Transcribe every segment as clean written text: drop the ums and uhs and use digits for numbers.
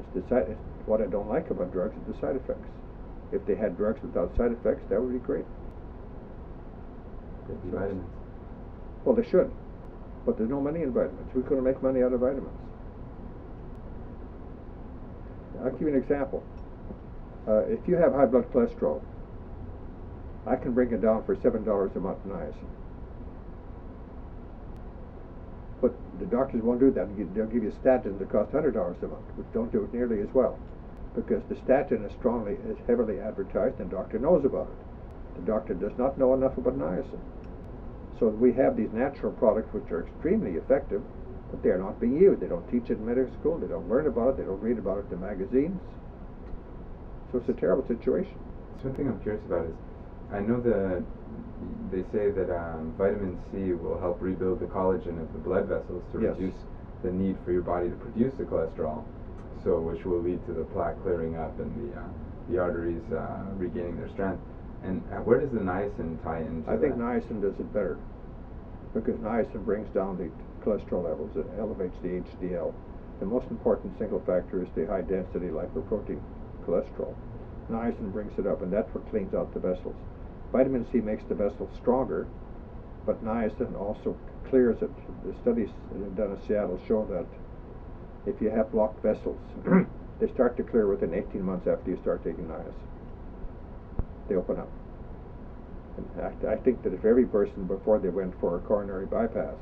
It's the side, what I don't like about drugs is the side effects. If they had drugs without side effects, that would be great. They'd be vitamins. Well, they should. But there's no money in vitamins. We couldn't make money out of vitamins. I'll give you an example. If you have high blood cholesterol, I can bring it down for $7 a month niacin. But the doctors won't do that. They'll give you statins that cost $100 a month, which don't do it nearly as well, because the statin is heavily advertised, and the doctor knows about it. The doctor does not know enough about niacin. So we have these natural products which are extremely effective, but they're not being used. They don't teach it in medical school. They don't learn about it. They don't read about it in magazines. So it's a terrible situation. So one thing I'm curious about is, I know that they say that vitamin C will help rebuild the collagen of the blood vessels to reduce the need for your body to produce the cholesterol, so which will lead to the plaque clearing up and the arteries regaining their strength. And where does the niacin tie into that? I think niacin does it better, because niacin brings down the cholesterol levels. It elevates the HDL. The most important single factor is the high-density lipoprotein cholesterol. Niacin brings it up, and that's what cleans out the vessels. Vitamin C makes the vessel stronger, but niacin also clears it. The studies done in Seattle show that if you have blocked vessels, they start to clear within 18 months after you start taking niacin. They open up. In fact, I think that if every person, before they went for a coronary bypass,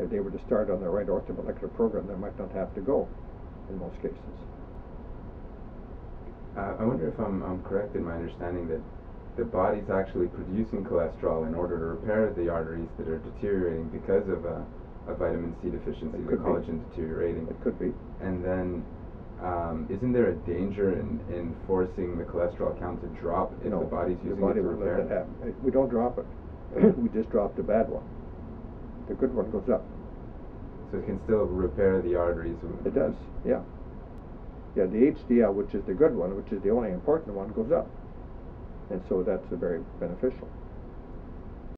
if they were to start on the right orthomolecular program, they might not have to go in most cases. I wonder if I'm correct in my understanding that the body's actually producing cholesterol in order to repair the arteries that are deteriorating because of a vitamin C deficiency, the collagen deteriorating. It could be. And then isn't there a danger in forcing the cholesterol count to drop if the body's using it to repair? No, the body will let that happen. We don't drop it. We just drop the bad one. The good one goes up. So it can still repair the arteries? It does, yeah. Yeah, the HDL, which is the good one, which is the only important one, goes up. And so that's very beneficial.